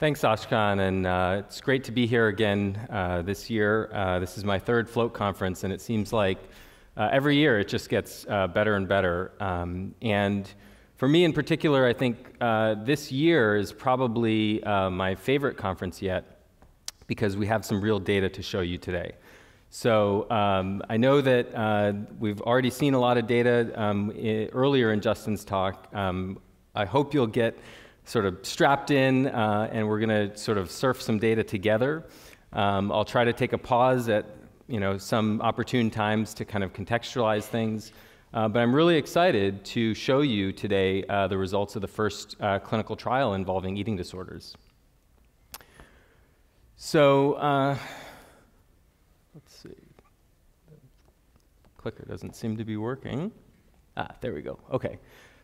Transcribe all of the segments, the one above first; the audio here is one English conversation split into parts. Thanks, Ashkan, and it's great to be here again this year. This is my third Float conference, and it seems like every year it just gets better and better. And for me in particular, I think this year is probably my favorite conference yet, because we have some real data to show you today. So I know that we've already seen a lot of data earlier in Justin's talk. I hope you'll get sort of strapped in, and we're going to sort of surf some data together. I'll try to take a pause at some opportune times to kind of contextualize things, but I'm really excited to show you today the results of the first clinical trial involving eating disorders. So let's see, the clicker doesn't seem to be working. Ah, there we go. Okay.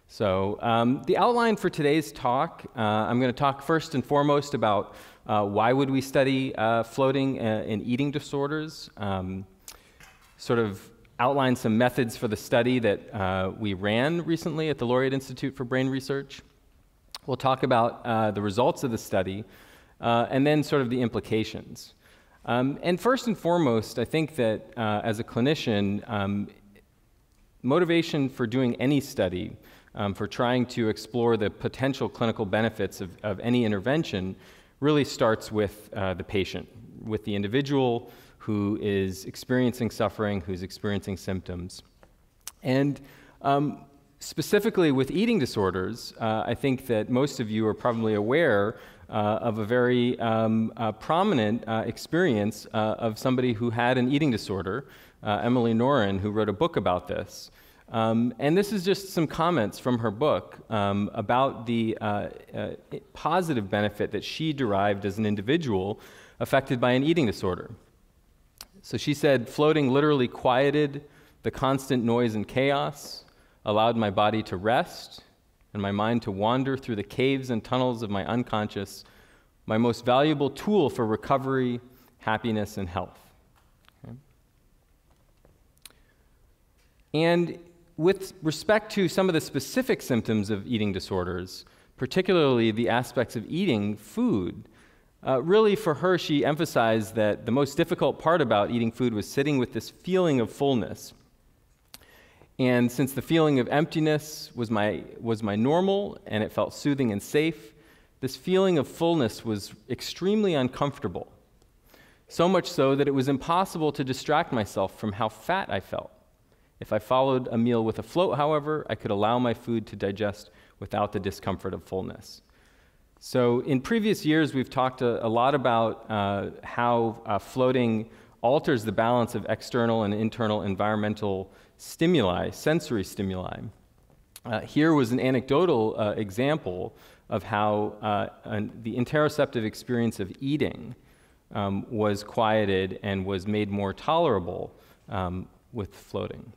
So the outline for today's talk, I'm going to talk first and foremost about why would we study floating and eating disorders, sort of outline some methods for the study that we ran recently at the Laureate Institute for Brain Research. We'll talk about the results of the study, and then sort of the implications. And first and foremost, I think that as a clinician, motivation for doing any study, for trying to explore the potential clinical benefits of any intervention, really starts with the patient, with the individual who is experiencing suffering, who's experiencing symptoms. And specifically with eating disorders, I think that most of you are probably aware of a very prominent experience of somebody who had an eating disorder, Emily Noren, who wrote a book about this. And this is just some comments from her book about the positive benefit that she derived as an individual affected by an eating disorder. So she said, "Floating literally quieted the constant noise and chaos, allowed my body to rest, and my mind to wander through the caves and tunnels of my unconscious, my most valuable tool for recovery, happiness, and health." And with respect to some of the specific symptoms of eating disorders, particularly the aspects of eating food, really for her, she emphasized that the most difficult part about eating food was sitting with this feeling of fullness. And since the feeling of emptiness was my normal, and it felt soothing and safe, this feeling of fullness was extremely uncomfortable, so much so that it was impossible to distract myself from how fat I felt. If I followed a meal with a float, however, I could allow my food to digest without the discomfort of fullness. So in previous years, we've talked a lot about how floating alters the balance of external and internal environmental stimuli, sensory stimuli. Here was an anecdotal example of how the interoceptive experience of eating was quieted and was made more tolerable with floating.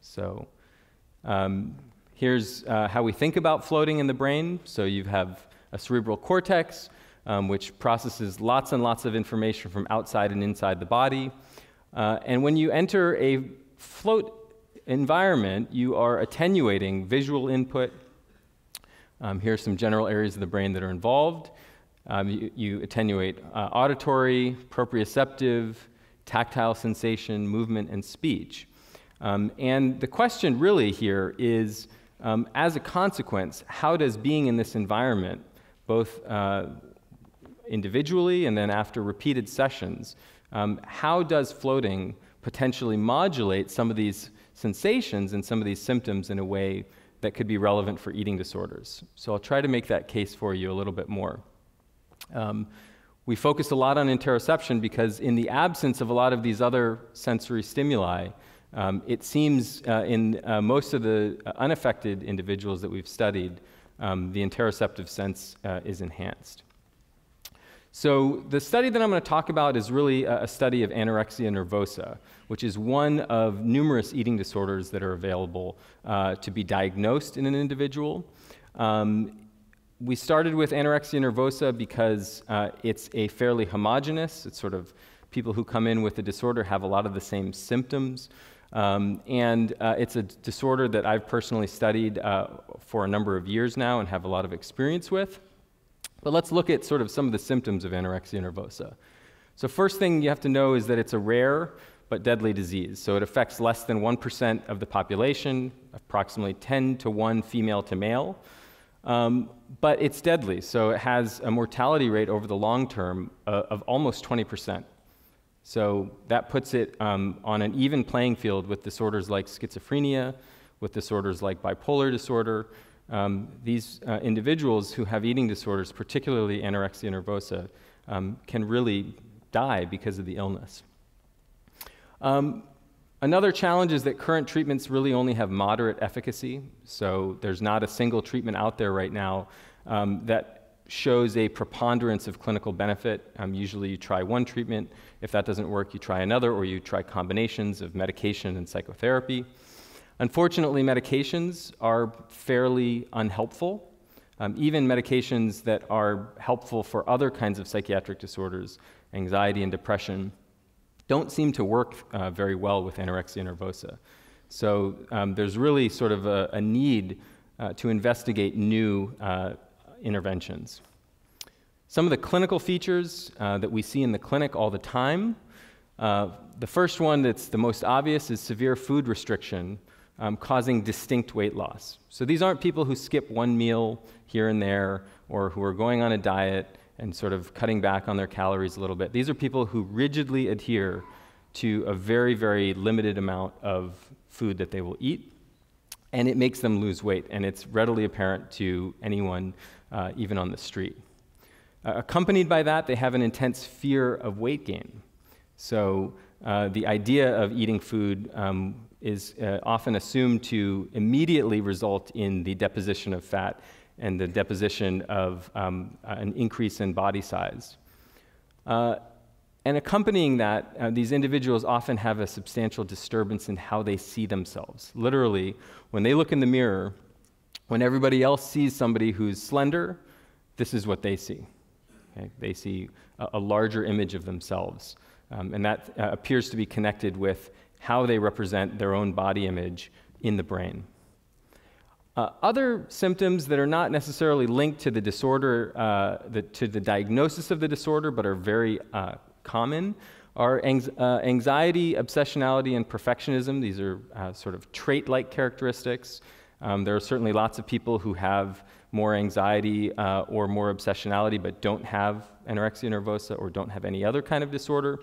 So here's how we think about floating in the brain. So you have a cerebral cortex, which processes lots and lots of information from outside and inside the body. And when you enter a float environment, you are attenuating visual input. Here's some general areas of the brain that are involved. You attenuate auditory, proprioceptive, tactile sensation, movement, and speech. And the question really here is, as a consequence, how does being in this environment, both individually and then after repeated sessions, how does floating potentially modulate some of these sensations and some of these symptoms in a way that could be relevant for eating disorders? So I'll try to make that case for you a little bit more. We focused a lot on interoception because in the absence of a lot of these other sensory stimuli, it seems in most of the unaffected individuals that we've studied, the interoceptive sense is enhanced. So the study that I'm going to talk about is really a study of anorexia nervosa, which is one of numerous eating disorders that are available to be diagnosed in an individual. We started with anorexia nervosa because it's a fairly homogenous, it's sort of people who come in with the disorder have a lot of the same symptoms. And it's a disorder that I've personally studied for a number of years now and have a lot of experience with. But let's look at sort of some of the symptoms of anorexia nervosa. So first thing you have to know is that it's a rare but deadly disease. So it affects less than 1% of the population, approximately 10-to-1 female to male. But it's deadly, so it has a mortality rate over the long term of almost 20%. So that puts it on an even playing field with disorders like schizophrenia, with disorders like bipolar disorder. These individuals who have eating disorders, particularly anorexia nervosa, can really die because of the illness. Another challenge is that current treatments really only have moderate efficacy, so there's not a single treatment out there right now that shows a preponderance of clinical benefit. Usually you try one treatment. If that doesn't work, you try another, or you try combinations of medication and psychotherapy. Unfortunately, medications are fairly unhelpful. Even medications that are helpful for other kinds of psychiatric disorders, anxiety and depression, don't seem to work very well with anorexia nervosa. So there's really sort of a need to investigate new interventions. Some of the clinical features that we see in the clinic all the time. The first one that's the most obvious is severe food restriction, causing distinct weight loss. So these aren't people who skip one meal here and there, or who are going on a diet and sort of cutting back on their calories a little bit. These are people who rigidly adhere to a very, very limited amount of food that they will eat, and it makes them lose weight, and it's readily apparent to anyone, even on the street. Accompanied by that, they have an intense fear of weight gain. So the idea of eating food is often assumed to immediately result in the deposition of fat and the deposition of an increase in body size. And accompanying that, these individuals often have a substantial disturbance in how they see themselves. Literally, when they look in the mirror, when everybody else sees somebody who's slender, this is what they see. Okay? They see a larger image of themselves. And that appears to be connected with how they represent their own body image in the brain. Other symptoms that are not necessarily linked to the disorder, to the diagnosis of the disorder, but are very common, are anxiety, obsessionality, and perfectionism. These are sort of trait-like characteristics. There are certainly lots of people who have more anxiety or more obsessionality, but don't have anorexia nervosa or don't have any other kind of disorder.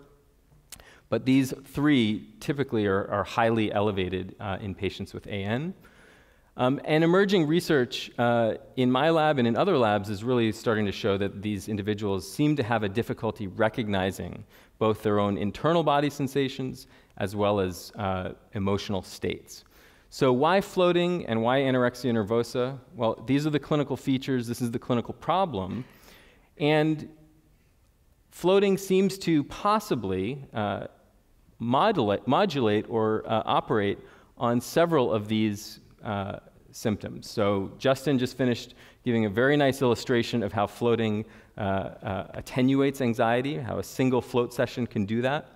But these three typically are highly elevated in patients with AN. And emerging research in my lab and in other labs is really starting to show that these individuals seem to have a difficulty recognizing both their own internal body sensations as well as emotional states. So why floating and why anorexia nervosa? Well, these are the clinical features, this is the clinical problem, and floating seems to possibly modulate or operate on several of these symptoms. So Justin just finished giving a very nice illustration of how floating attenuates anxiety, how a single float session can do that.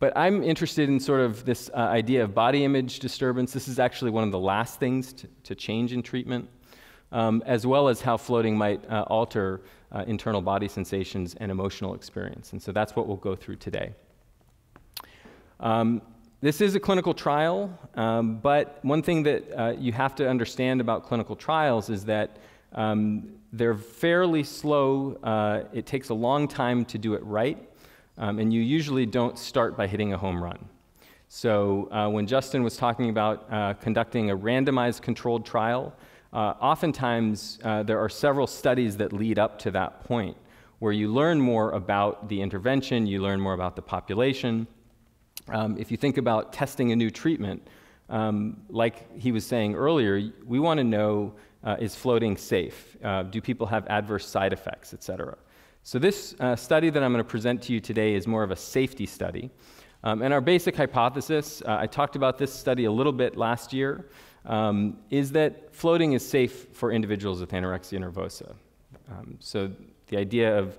But I'm interested in sort of this idea of body image disturbance. This is actually one of the last things to change in treatment, as well as how floating might alter internal body sensations and emotional experience. And so that's what we'll go through today. This is a clinical trial, but one thing that you have to understand about clinical trials is that they're fairly slow. It takes a long time to do it right, and you usually don't start by hitting a home run. So when Justin was talking about conducting a randomized controlled trial, oftentimes there are several studies that lead up to that point where you learn more about the intervention, you learn more about the population. If you think about testing a new treatment, like he was saying earlier, we want to know, is floating safe? Do people have adverse side effects, et cetera? So this study that I'm going to present to you today is more of a safety study. And our basic hypothesis, I talked about this study a little bit last year, is that floating is safe for individuals with anorexia nervosa. So the idea of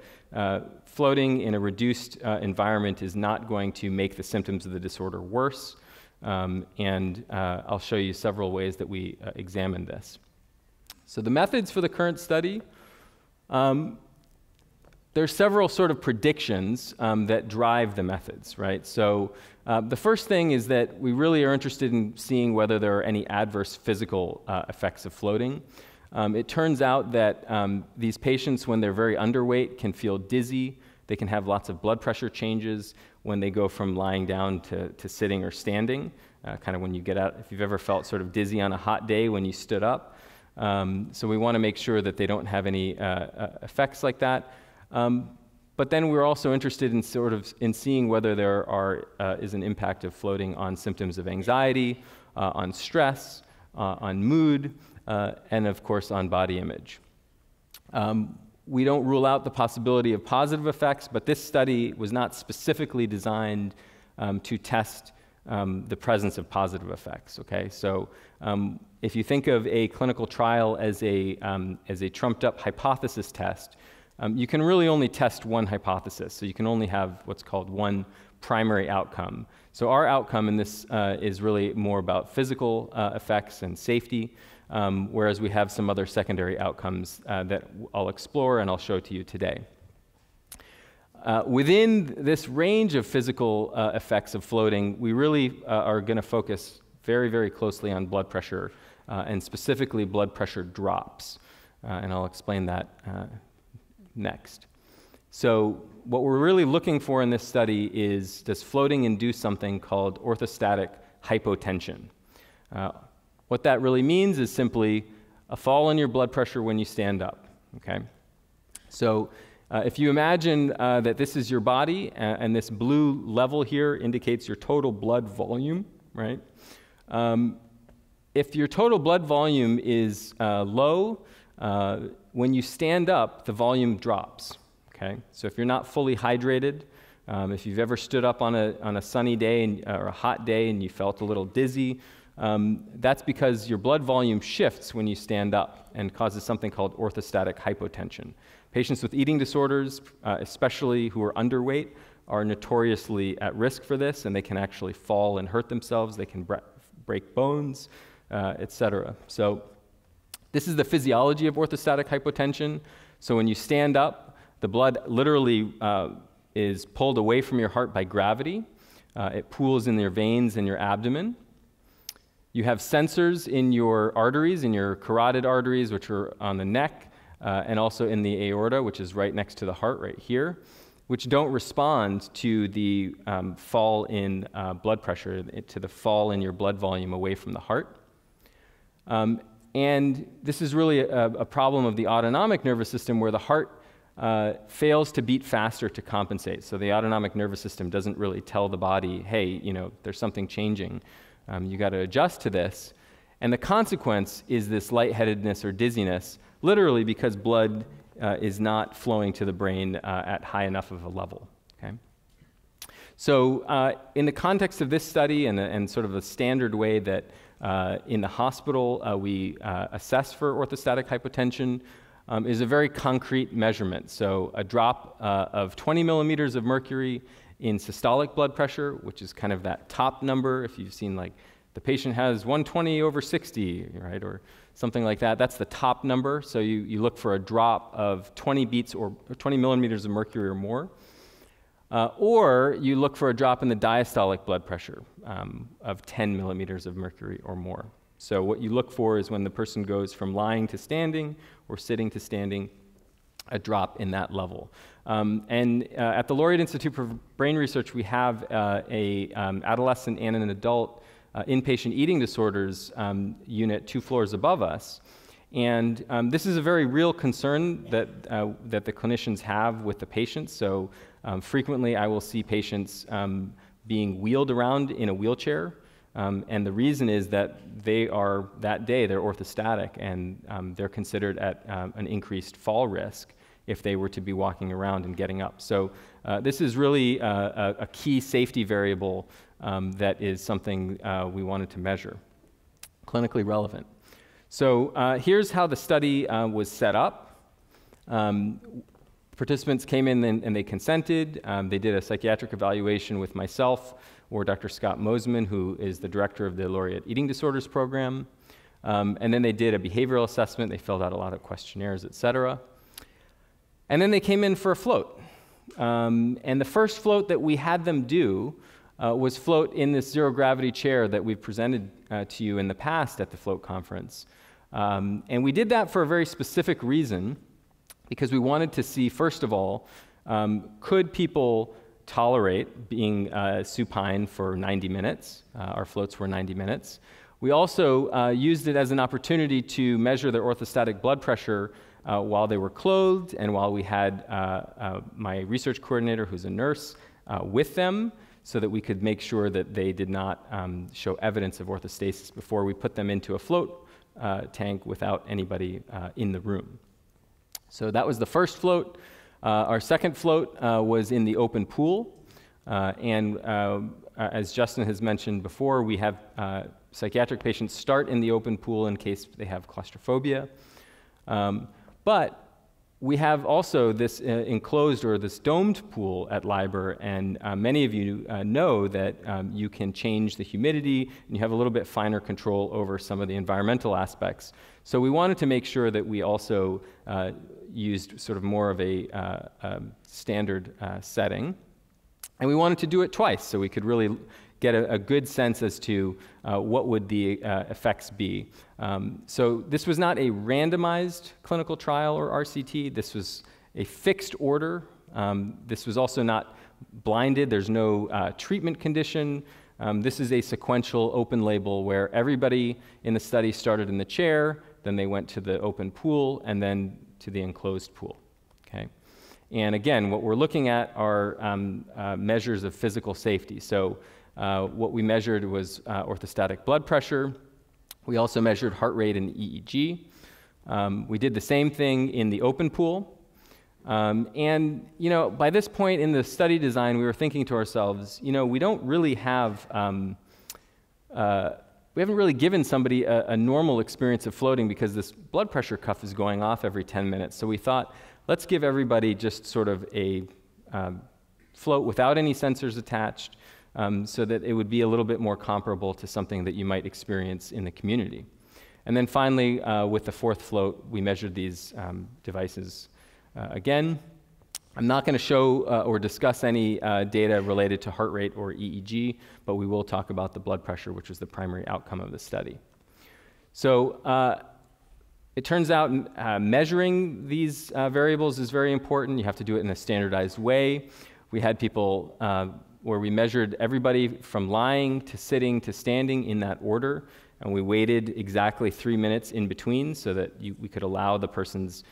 floating in a reduced environment is not going to make the symptoms of the disorder worse, and I'll show you several ways that we examined this. So the methods for the current study There's several sort of predictions that drive the methods, right? So the first thing is that we really are interested in seeing whether there are any adverse physical effects of floating. It turns out that these patients, when they're very underweight, can feel dizzy. They can have lots of blood pressure changes when they go from lying down to sitting or standing, kind of when you get out, if you've ever felt sort of dizzy on a hot day when you stood up. So we want to make sure that they don't have any effects like that. But then we're also interested in sort of in seeing whether there are, is an impact of floating on symptoms of anxiety, on stress, on mood, and of course on body image. We don't rule out the possibility of positive effects, but this study was not specifically designed to test the presence of positive effects, okay? So if you think of a clinical trial as a trumped-up hypothesis test, you can really only test one hypothesis, so you can only have what's called one primary outcome. So our outcome in this is really more about physical effects and safety, whereas we have some other secondary outcomes that I'll explore and I'll show to you today. Within this range of physical effects of floating, we really are going to focus very, very closely on blood pressure, and specifically blood pressure drops, and I'll explain that next. So what we're really looking for in this study is, does floating induce something called orthostatic hypotension? What that really means is simply a fall in your blood pressure when you stand up, okay? So if you imagine that this is your body, and this blue level here indicates your total blood volume, right? If your total blood volume is low, when you stand up, the volume drops, okay? So if you're not fully hydrated, if you've ever stood up on a sunny day and, or a hot day and you felt a little dizzy, that's because your blood volume shifts when you stand up and causes something called orthostatic hypotension. Patients with eating disorders, especially who are underweight, are notoriously at risk for this, and they can actually fall and hurt themselves, they can break bones, etc. So this is the physiology of orthostatic hypotension. So when you stand up, the blood literally is pulled away from your heart by gravity. It pools in your veins and your abdomen. You have sensors in your arteries, in your carotid arteries, which are on the neck, and also in the aorta, which is right next to the heart right here, which don't respond to the fall in blood pressure, to the fall in your blood volume away from the heart. And this is really a problem of the autonomic nervous system, where the heart fails to beat faster to compensate. So the autonomic nervous system doesn't really tell the body, hey, you know, there's something changing. You got to adjust to this, and the consequence is this lightheadedness or dizziness, literally because blood is not flowing to the brain at high enough of a level. Okay? So in the context of this study and sort of the standard way that in the hospital we assess for orthostatic hypotension is a very concrete measurement. So a drop of 20 millimeters of mercury in systolic blood pressure, which is kind of that top number. If you've seen, like, the patient has 120/60, right, or something like that, that's the top number. So you look for a drop of 20 beats or 20 millimeters of mercury or more. Or you look for a drop in the diastolic blood pressure of 10 millimeters of mercury or more. So what you look for is when the person goes from lying to standing or sitting to standing, a drop in that level. At the Laureate Institute for Brain Research, we have adolescent and an adult inpatient eating disorders unit 2 floors above us. And this is a very real concern that, that the clinicians have with the patients. So frequently I will see patients being wheeled around in a wheelchair. And the reason is that they are, that day, they're orthostatic, and they're considered at an increased fall risk if they were to be walking around and getting up. So this is really a key safety variable that is something we wanted to measure, clinically relevant. So here's how the study was set up. Participants came in and they consented. They did a psychiatric evaluation with myself or Dr. Scott Moseman, who is the director of the Laureate Eating Disorders Program. And then they did a behavioral assessment. They filled out a lot of questionnaires, et cetera. And then they came in for a float. And the first float that we had them do was float in this zero gravity chair that we've presented to you in the past at the float conference. And we did that for a very specific reason, because we wanted to see, first of all, could people tolerate being supine for 90 minutes? Our floats were 90 minutes. We also used it as an opportunity to measure their orthostatic blood pressure while they were clothed and while we had my research coordinator, who's a nurse, with them, so that we could make sure that they did not show evidence of orthostasis before we put them into a float tank without anybody in the room. So that was the first float. Our second float was in the open pool. And as Justin has mentioned before, we have psychiatric patients start in the open pool in case they have claustrophobia. But we have also this enclosed or this domed pool at LIBR, and many of you know that you can change the humidity and you have a little bit finer control over some of the environmental aspects. So we wanted to make sure that we also used sort of more of a standard setting. And we wanted to do it twice so we could really get a good sense as to what would the effects be. So this was not a randomized clinical trial or RCT. This was a fixed order. This was also not blinded. There's no treatment condition. This is a sequential open label where everybody in the study started in the chair, then they went to the open pool, and then to the enclosed pool. Okay? And again, what we're looking at are measures of physical safety. So what we measured was orthostatic blood pressure. We also measured heart rate and EEG. We did the same thing in the open pool. And you know, by this point in the study design, we were thinking to ourselves, you know, we don't really have, we haven't really given somebody a normal experience of floating because this blood pressure cuff is going off every 10 minutes. So we thought, let's give everybody just sort of a float without any sensors attached, so that it would be a little bit more comparable to something that you might experience in the community. And then finally, with the fourth float, we measured these devices again. I'm not going to show or discuss any data related to heart rate or EEG, but we will talk about the blood pressure, which was the primary outcome of the study. So it turns out measuring these variables is very important. You have to do it in a standardized way. We had people where we measured everybody from lying to sitting to standing in that order, and we waited exactly 3 minutes in between so that we could allow the person's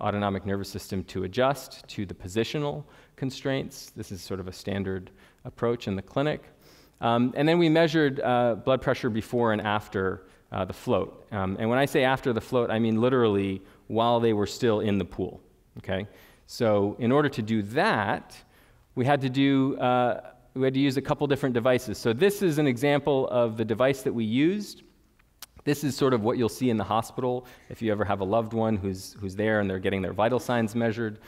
autonomic nervous system to adjust to the positional constraints. This is sort of a standard approach in the clinic. And then we measured blood pressure before and after the float. And when I say after the float, I mean literally while they were still in the pool, okay? So in order to do that, we had to use a couple different devices. So this is an example of the device that we used. This is sort of what you'll see in the hospital if you ever have a loved one who's there and they're getting their vital signs measured.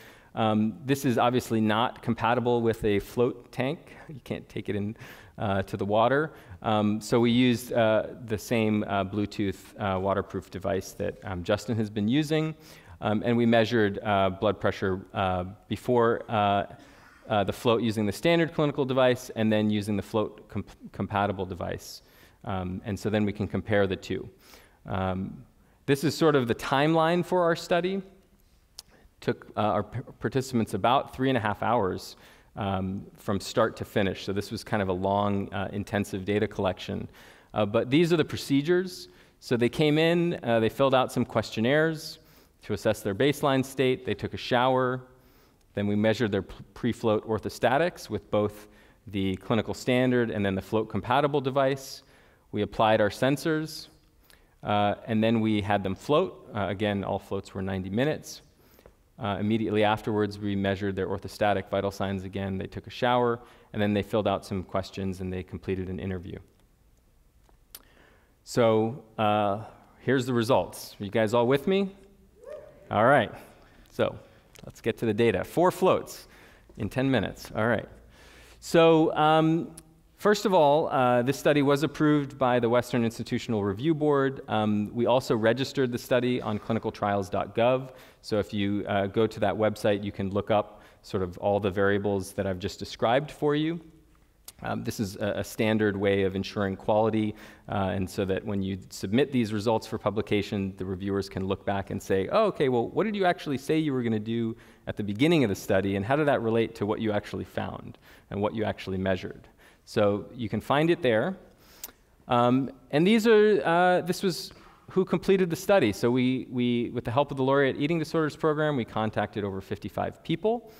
This is obviously not compatible with a float tank. You can't take it in to the water. So we used the same Bluetooth waterproof device that Justin has been using. And we measured blood pressure before the float using the standard clinical device and then using the float compatible device. And so then we can compare the two. This is sort of the timeline for our study. It took our participants about 3.5 hours from start to finish. So this was kind of a long, intensive data collection. But these are the procedures. So they came in, they filled out some questionnaires to assess their baseline state. They took a shower. Then we measured their pre-float orthostatics with both the clinical standard and then the float compatible device. We applied our sensors, and then we had them float. Again, all floats were 90 minutes. Immediately afterwards, we measured their orthostatic vital signs again. They took a shower, and then they filled out some questions, and they completed an interview. So here's the results. Are you guys all with me? All right. So let's get to the data. 4 floats in 10 minutes. All right. So First of all, this study was approved by the Western Institutional Review Board. We also registered the study on clinicaltrials.gov. So if you go to that website, you can look up sort of all the variables that I've just described for you. This is a standard way of ensuring quality, and so that when you submit these results for publication, the reviewers can look back and say, oh, okay, well, what did you actually say you were going to do at the beginning of the study, and how did that relate to what you actually found and what you actually measured? So you can find it there. And these are, this was who completed the study. So we, with the help of the Laureate Eating Disorders Program, we contacted over 55 people,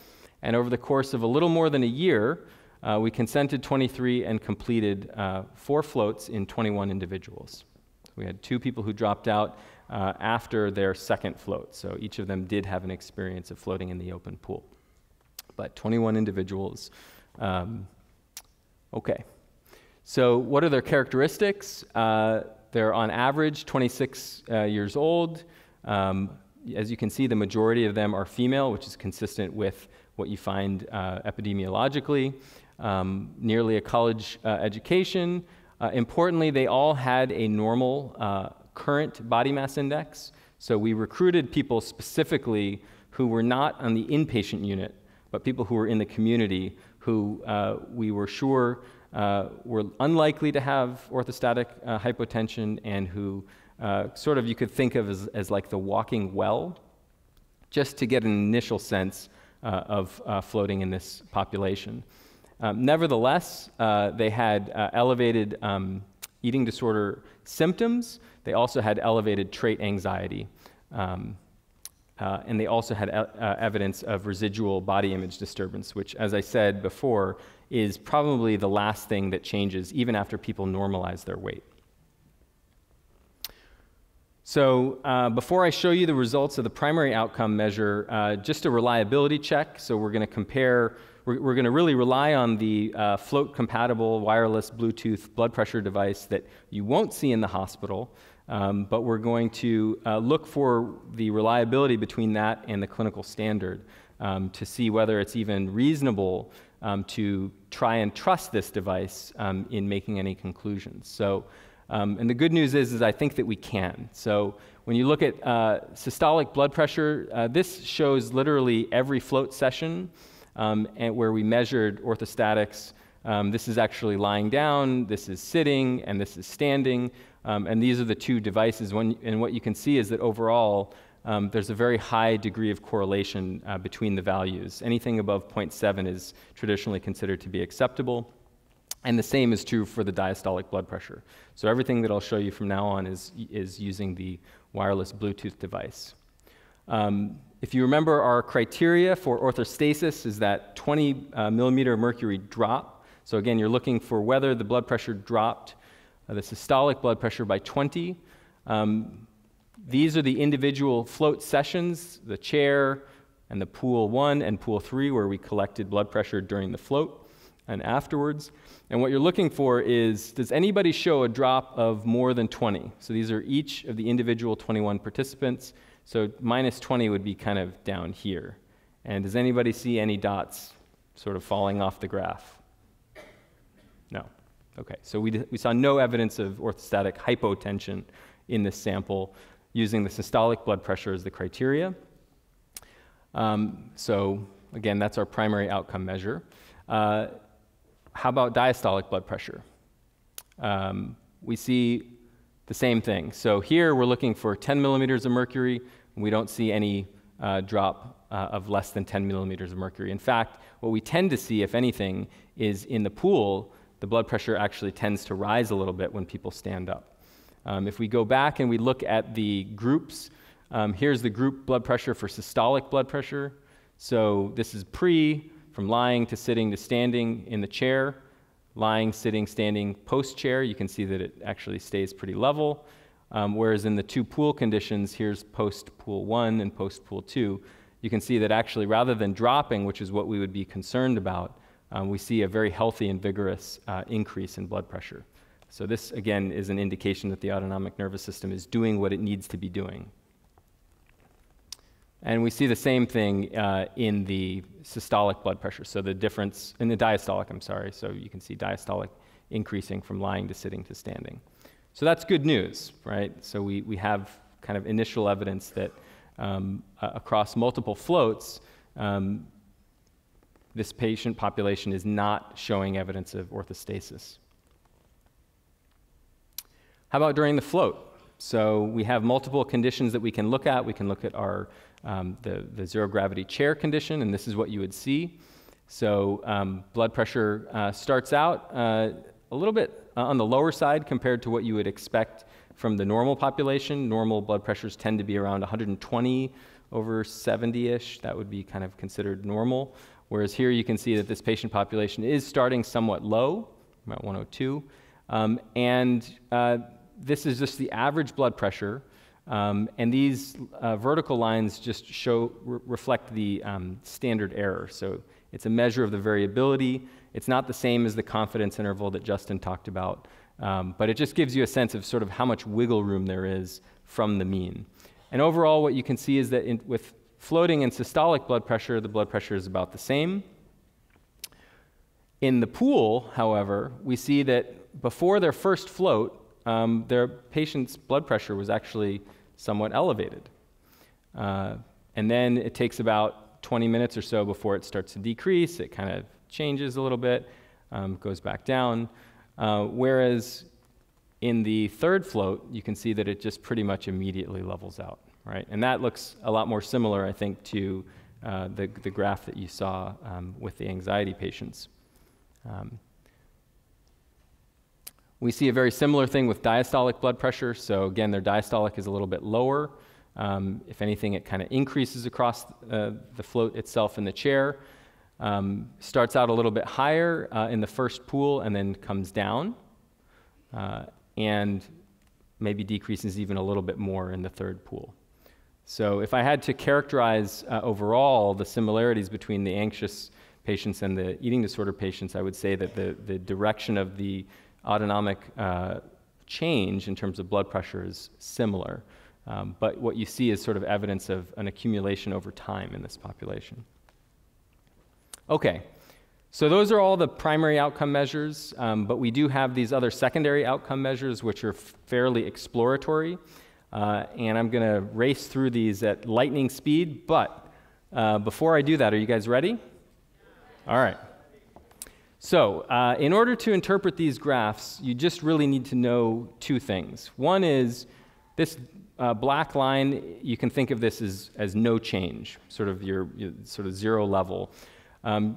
and over the course of a little more than a year, we consented 23 and completed 4 floats in 21 individuals. So we had 2 people who dropped out after their second float, so each of them did have an experience of floating in the open pool. But 21 individuals. Okay. So what are their characteristics? They're on average 26 years old. As you can see, the majority of them are female, which is consistent with what you find epidemiologically, nearly a college education. Importantly, they all had a normal current body mass index. So we recruited people specifically who were not on the inpatient unit, but people who were in the community who we were sure were unlikely to have orthostatic hypotension and who sort of you could think of as like the walking well, just to get an initial sense of floating in this population. Nevertheless, they had elevated eating disorder symptoms. They also had elevated trait anxiety. And they also had evidence of residual body image disturbance, which, as I said before, is probably the last thing that changes even after people normalize their weight. So before I show you the results of the primary outcome measure, just a reliability check. So we're going to compare, we're going to really rely on the float-compatible wireless Bluetooth blood pressure device that you won't see in the hospital, but we're going to look for the reliability between that and the clinical standard to see whether it's even reasonable to try and trust this device in making any conclusions. So. And the good news is I think that we can. So when you look at systolic blood pressure, this shows literally every float session and where we measured orthostatics. This is actually lying down, this is sitting, and this is standing. And these are the 2 devices. And what you can see is that overall, there's a very high degree of correlation between the values. Anything above 0.7 is traditionally considered to be acceptable. And the same is true for the diastolic blood pressure. So everything that I'll show you from now on is using the wireless Bluetooth device. If you remember, our criteria for orthostasis is that 20 millimeter mercury drop. So again, you're looking for whether the blood pressure dropped, the systolic blood pressure by 20. These are the individual float sessions, the chair and the pool 1 and pool 3, where we collected blood pressure during the float and afterwards. And what you're looking for is, does anybody show a drop of more than 20? So these are each of the individual 21 participants. So minus 20 would be kind of down here. And does anybody see any dots sort of falling off the graph? No. Okay, so we saw no evidence of orthostatic hypotension in this sample using the systolic blood pressure as the criteria. So again, that's our primary outcome measure. How about diastolic blood pressure? We see the same thing. So here we're looking for 10 millimeters of mercury. And we don't see any drop of less than 10 millimeters of mercury. In fact, what we tend to see, if anything, is in the pool, the blood pressure actually tends to rise a little bit when people stand up. If we go back and we look at the groups, here's the group blood pressure for systolic blood pressure. So this is pre, from lying to sitting to standing in the chair, lying, sitting, standing, post-chair. You can see that it actually stays pretty level. Whereas in the 2 pool conditions, here's post-pool 1 and post-pool 2, you can see that actually rather than dropping, which is what we would be concerned about, we see a very healthy and vigorous increase in blood pressure. So this, again, is an indication that the autonomic nervous system is doing what it needs to be doing. And we see the same thing in the systolic blood pressure, so the difference in the diastolic, I'm sorry, so you can see diastolic increasing from lying to sitting to standing. So that's good news, right? So we have kind of initial evidence that across multiple floats, this patient population is not showing evidence of orthostasis. How about during the float? So we have multiple conditions that we can look at. We can look at our the zero gravity chair condition, and this is what you would see. So blood pressure starts out a little bit on the lower side compared to what you would expect from the normal population. Normal blood pressures tend to be around 120 over 70-ish. That would be kind of considered normal. Whereas here you can see that this patient population is starting somewhat low, about 102. This is just the average blood pressure, and these vertical lines just show reflect the standard error. So it's a measure of the variability. It's not the same as the confidence interval that Justin talked about, but it just gives you a sense of sort of how much wiggle room there is from the mean. And overall, what you can see is that with floating and systolic blood pressure, the blood pressure is about the same. In the pool, however, we see that before their first float, their patient's blood pressure was actually somewhat elevated. And then it takes about 20 minutes or so before it starts to decrease. It kind of changes a little bit, goes back down. Whereas in the third float, you can see that it just pretty much immediately levels out, right? And that looks a lot more similar, I think, to the graph that you saw with the anxiety patients. We see a very similar thing with diastolic blood pressure. So again, their diastolic is a little bit lower. If anything, it kind of increases across the float itself in the chair. Starts out a little bit higher in the first pool and then comes down and maybe decreases even a little bit more in the third pool. So if I had to characterize overall the similarities between the anxious patients and the eating disorder patients, I would say that the direction of the autonomic change in terms of blood pressure is similar, but what you see is sort of evidence of an accumulation over time in this population. Okay, so those are all the primary outcome measures, but we do have these other secondary outcome measures which are fairly exploratory, and I'm going to race through these at lightning speed, but before I do that, are you guys ready? All right. So in order to interpret these graphs, you just really need to know two things. One is this black line, you can think of this as no change, sort of your sort of zero level.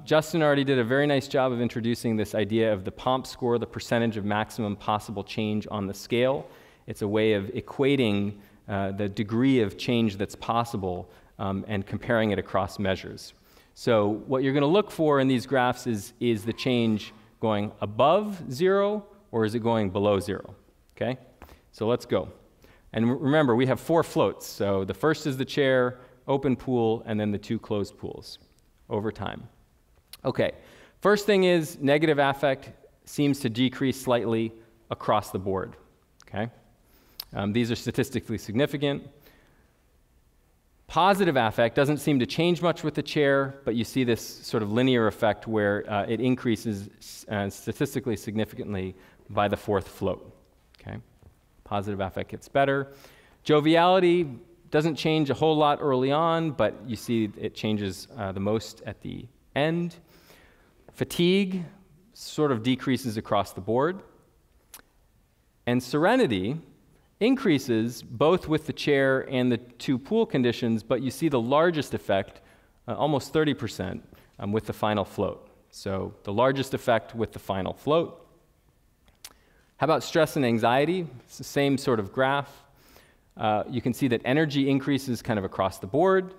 Justin already did a very nice job of introducing this idea of the POMP score, the percentage of maximum possible change on the scale. It's a way of equating the degree of change that's possible and comparing it across measures. So what you're going to look for in these graphs is the change going above zero or is it going below zero, okay? So let's go. And remember, we have four floats. So the first is the chair, open pool, and then the two closed pools over time. Okay, first thing is negative affect seems to decrease slightly across the board, okay? These are statistically significant. Positive affect doesn't seem to change much with the chair, but you see this sort of linear effect where it increases statistically significantly by the fourth float. Okay? Positive affect gets better. Joviality doesn't change a whole lot early on, but you see it changes the most at the end. Fatigue sort of decreases across the board. And serenity increases both with the chair and the two pool conditions, but you see the largest effect, almost 30%, with the final float. So the largest effect with the final float. How about stress and anxiety? It's the same sort of graph. You can see that energy increases kind of across the board.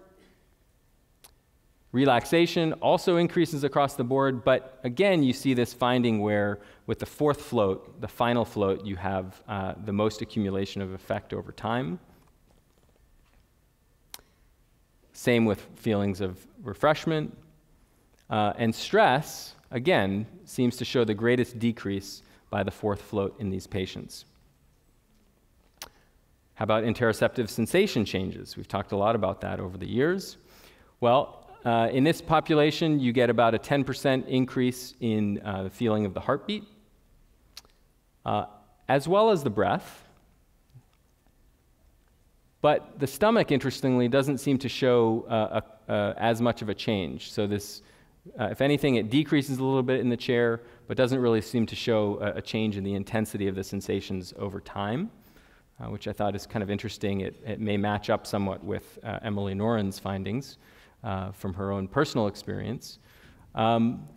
Relaxation also increases across the board, but again, you see this finding where with the fourth float, the final float, you have the most accumulation of effect over time. Same with feelings of refreshment. And stress, again, seems to show the greatest decrease by the fourth float in these patients. How about interoceptive sensation changes? We've talked a lot about that over the years. Well, in this population, you get about a 10% increase in the feeling of the heartbeat. as well as the breath. But the stomach, interestingly, doesn't seem to show as much of a change. So this, if anything, it decreases a little bit in the chair, but doesn't really seem to show a change in the intensity of the sensations over time, which I thought is kind of interesting. It may match up somewhat with Emily Noren's findings from her own personal experience.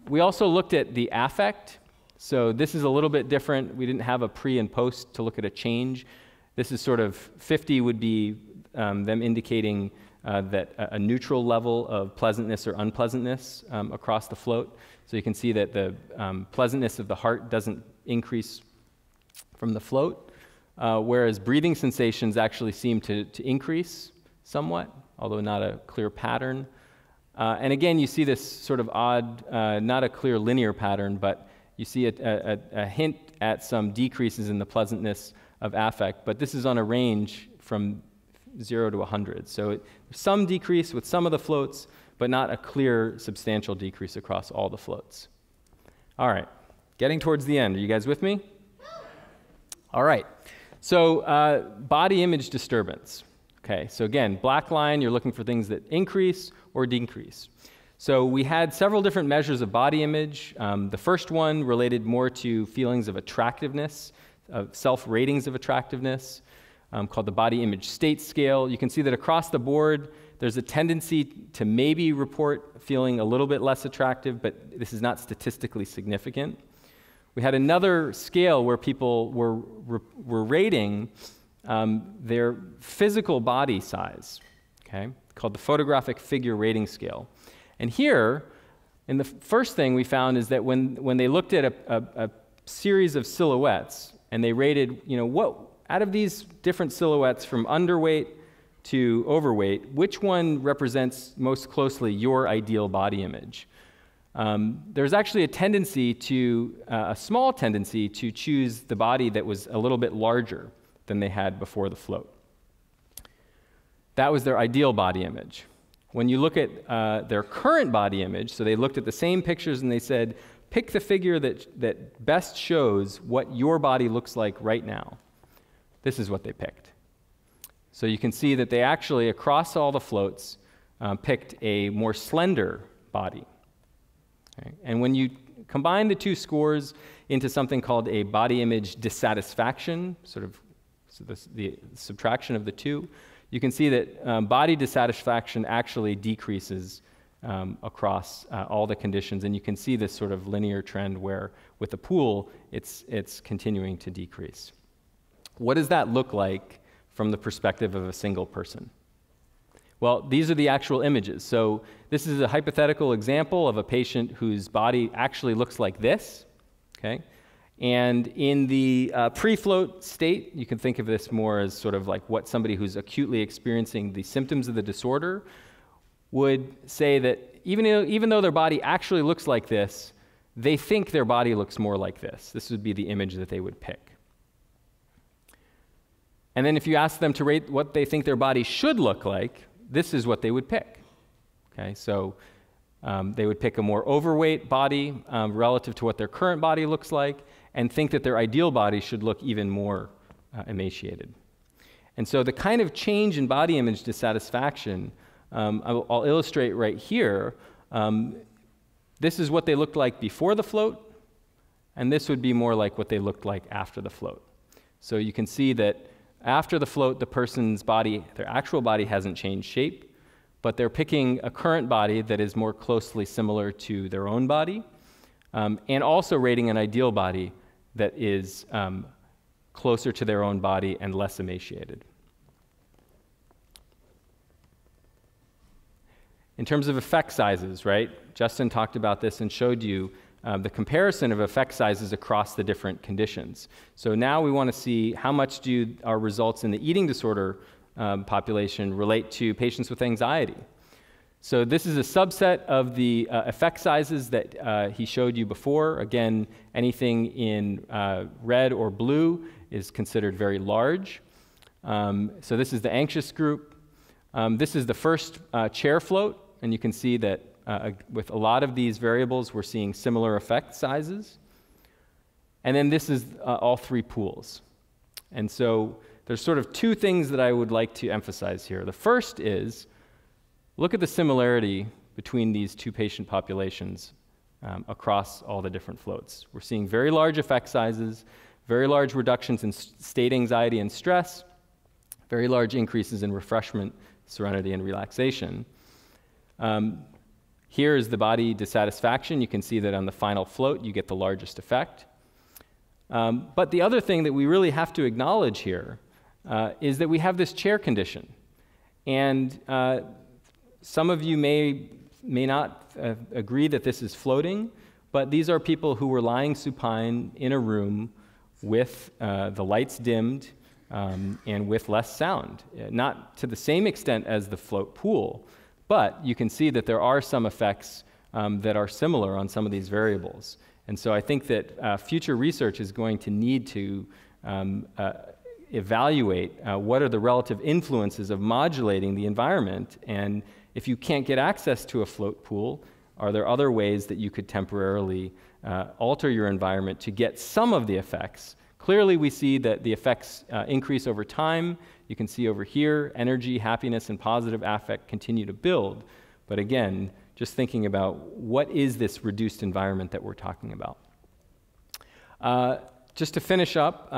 We also looked at the affect. So this is a little bit different. We didn't have a pre and post to look at a change. This is sort of 50 would be them indicating that a neutral level of pleasantness or unpleasantness across the float. So you can see that the pleasantness of the heart doesn't increase from the float, whereas breathing sensations actually seem to increase somewhat, although not a clear pattern. And again, you see this sort of odd, not a clear linear pattern, but you see a hint at some decreases in the pleasantness of affect, but this is on a range from 0 to 100. So some decrease with some of the floats, but not a clear substantial decrease across all the floats. All right, getting towards the end. Are you guys with me? All right, so body image disturbance. Okay, so again, black line, you're looking for things that increase or decrease. So we had several different measures of body image. The first one related more to feelings of attractiveness, of self-ratings of attractiveness, called the body image state scale. You can see that across the board, there's a tendency to maybe report feeling a little bit less attractive, but this is not statistically significant. We had another scale where people were rating their physical body size, okay, called the photographic figure rating scale. And here, and the first thing we found is that when they looked at a series of silhouettes, and they rated, you know, what out of these different silhouettes from underweight to overweight, which one represents most closely your ideal body image? There's actually a tendency to, a small tendency to choose the body that was a little bit larger than they had before the float. That was their ideal body image. When you look at their current body image, so they looked at the same pictures and they said, pick the figure that best shows what your body looks like right now. This is what they picked. So you can see that they actually, across all the floats, picked a more slender body. Okay? And when you combine the two scores into something called a body image dissatisfaction, sort of so the subtraction of the two, you can see that body dissatisfaction actually decreases across all the conditions, and you can see this sort of linear trend where with the pool, it's continuing to decrease. What does that look like from the perspective of a single person? Well, these are the actual images. So this is a hypothetical example of a patient whose body actually looks like this, okay? And in the pre-float state, you can think of this more as sort of like what somebody who's acutely experiencing the symptoms of the disorder would say that even though their body actually looks like this, they think their body looks more like this. This would be the image that they would pick. And then if you ask them to rate what they think their body should look like, this is what they would pick. Okay, so they would pick a more overweight body relative to what their current body looks like and think that their ideal body should look even more emaciated. And so the kind of change in body image dissatisfaction I'll illustrate right here. This is what they looked like before the float, and this would be more like what they looked like after the float. So you can see that after the float, the person's body, their actual body hasn't changed shape, but they're picking a current body that is more closely similar to their own body, and also rating an ideal body that is closer to their own body and less emaciated. In terms of effect sizes, right? Justin talked about this and showed you the comparison of effect sizes across the different conditions. So now we want to see how much do our results in the eating disorder population relate to patients with anxiety. So this is a subset of the effect sizes that he showed you before. Again, anything in red or blue is considered very large. So this is the anxious group. This is the first chair float, and you can see that with a lot of these variables, we're seeing similar effect sizes. And then this is all three pools. And so there's sort of two things that I would like to emphasize here. The first is, look at the similarity between these two patient populations across all the different floats. We're seeing very large effect sizes, very large reductions in state anxiety and stress, very large increases in refreshment, serenity, and relaxation. Here is the body dissatisfaction. You can see that on the final float, you get the largest effect. But the other thing that we really have to acknowledge here is that we have this chair condition. And some of you may not agree that this is floating, but these are people who were lying supine in a room with the lights dimmed and with less sound. Not to the same extent as the float pool, but you can see that there are some effects that are similar on some of these variables. And so I think that future research is going to need to evaluate what are the relative influences of modulating the environment. And if you can't get access to a float pool, are there other ways that you could temporarily alter your environment to get some of the effects? Clearly, we see that the effects increase over time. You can see over here, energy, happiness, and positive affect continue to build. But again, just thinking about what is this reduced environment that we're talking about. Just to finish up,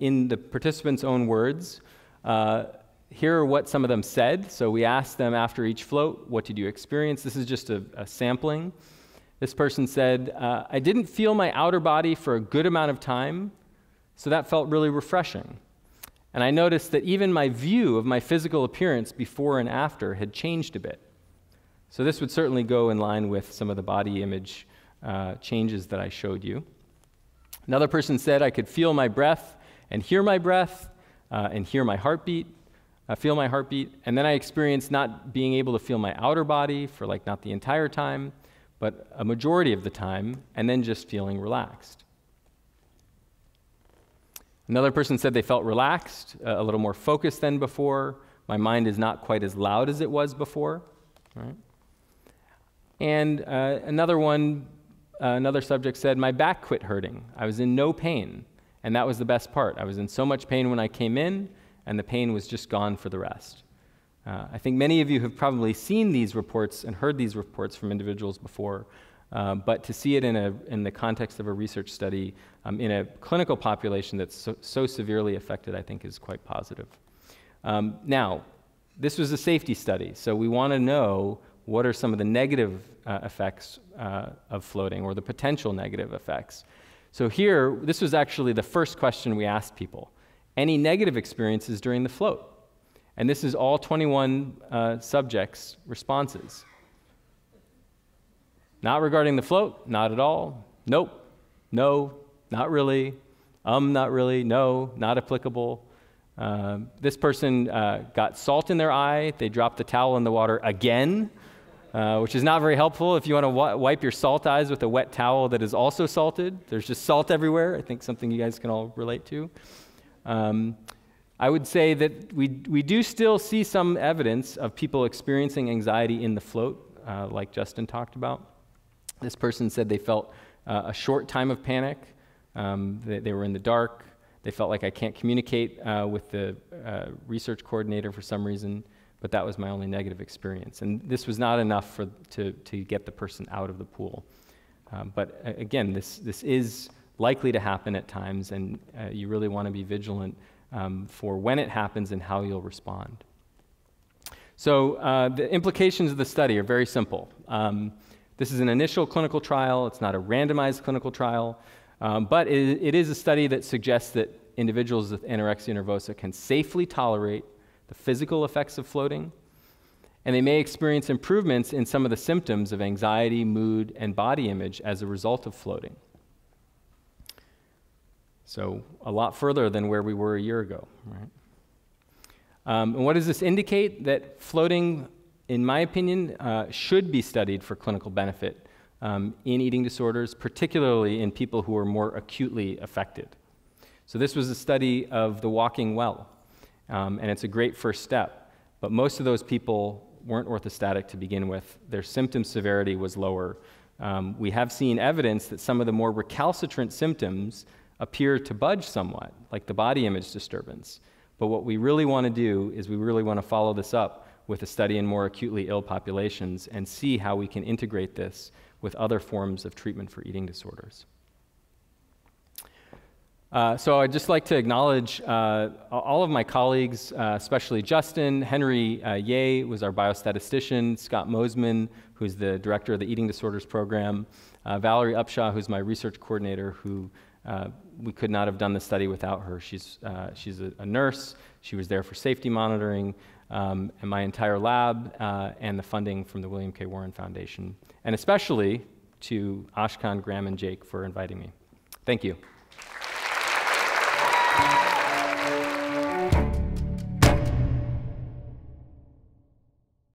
in the participants' own words, here are what some of them said. So we asked them after each float, what did you experience? This is just a sampling. This person said, I didn't feel my outer body for a good amount of time, so that felt really refreshing. And I noticed that even my view of my physical appearance before and after had changed a bit. So this would certainly go in line with some of the body image changes that I showed you. Another person said, I could feel my breath and hear my breath and hear my heartbeat, feel my heartbeat. And then I experienced not being able to feel my outer body for like not the entire time, but a majority of the time, and then just feeling relaxed. Another person said they felt relaxed, a little more focused than before. My mind is not quite as loud as it was before. All right. And another subject said, my back quit hurting. I was in no pain, and that was the best part. I was in so much pain when I came in, and the pain was just gone for the rest. I think many of you have probably seen these reports and heard these reports from individuals before, but to see it in the context of a research study in a clinical population that's so severely affected, I think is quite positive. Now, this was a safety study, so we want to know what are some of the negative effects of floating, or the potential negative effects. So here, this was actually the first question we asked people. Any negative experiences during the float? And this is all 21 subjects' responses. Not regarding the float, not at all. Nope, no, not really. Not really, no, not applicable. This person got salt in their eye. They dropped the towel in the water again. Which is not very helpful if you want to wipe your salt eyes with a wet towel that is also salted. There's just salt everywhere. I think something you guys can all relate to. I would say that we do still see some evidence of people experiencing anxiety in the float, like Justin talked about. This person said they felt a short time of panic. They were in the dark. They felt like I can't communicate with the research coordinator for some reason. But that was my only negative experience. And this was not enough to get the person out of the pool. But again, this is likely to happen at times, and you really want to be vigilant for when it happens and how you'll respond. So the implications of the study are very simple. This is an initial clinical trial. It's not a randomized clinical trial. But it is a study that suggests that individuals with anorexia nervosa can safely tolerate the physical effects of floating, and they may experience improvements in some of the symptoms of anxiety, mood, and body image as a result of floating. So a lot further than where we were a year ago, right? And what does this indicate? That floating, in my opinion, should be studied for clinical benefit in eating disorders, particularly in people who are more acutely affected. So this was a study of the walking well. And it's a great first step, but most of those people weren't orthostatic to begin with. Their symptom severity was lower. We have seen evidence that some of the more recalcitrant symptoms appear to budge somewhat, like the body image disturbance. But what we really want to do is we really want to follow this up with a study in more acutely ill populations and see how we can integrate this with other forms of treatment for eating disorders. So I'd just like to acknowledge all of my colleagues, especially Justin. Henry Yeh was our biostatistician, Scott Moseman, who's the director of the Eating Disorders Program, Valerie Upshaw, who's my research coordinator, who we could not have done the study without her. She's a nurse. She was there for safety monitoring, and my entire lab, and the funding from the William K. Warren Foundation, and especially to Ashkan, Graham, and Jake for inviting me. Thank you.